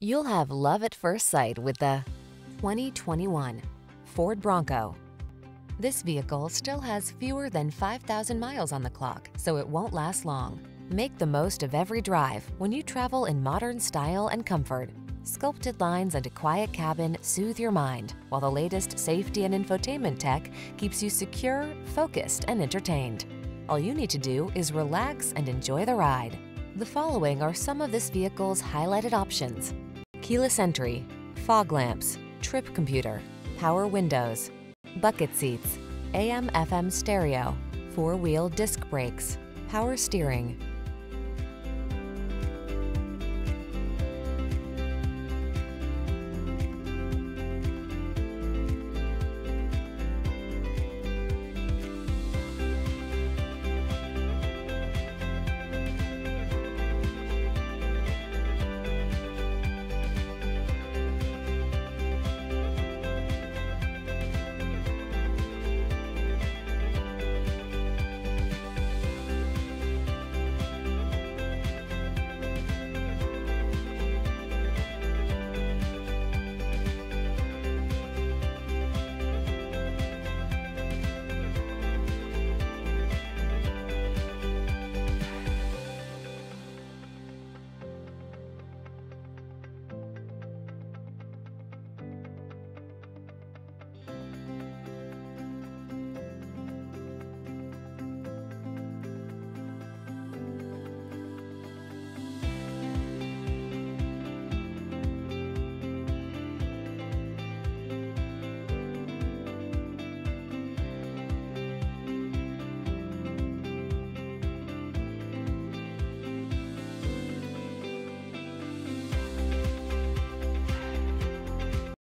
You'll have love at first sight with the 2021 Ford Bronco. This vehicle still has fewer than 5,000 miles on the clock, so it won't last long. Make the most of every drive when you travel in modern style and comfort. Sculpted lines and a quiet cabin soothe your mind, while the latest safety and infotainment tech keeps you secure, focused, and entertained. All you need to do is relax and enjoy the ride. The following are some of this vehicle's highlighted options: keyless entry, fog lamps, trip computer, power windows, bucket seats, AM/FM stereo, four-wheel disc brakes, power steering,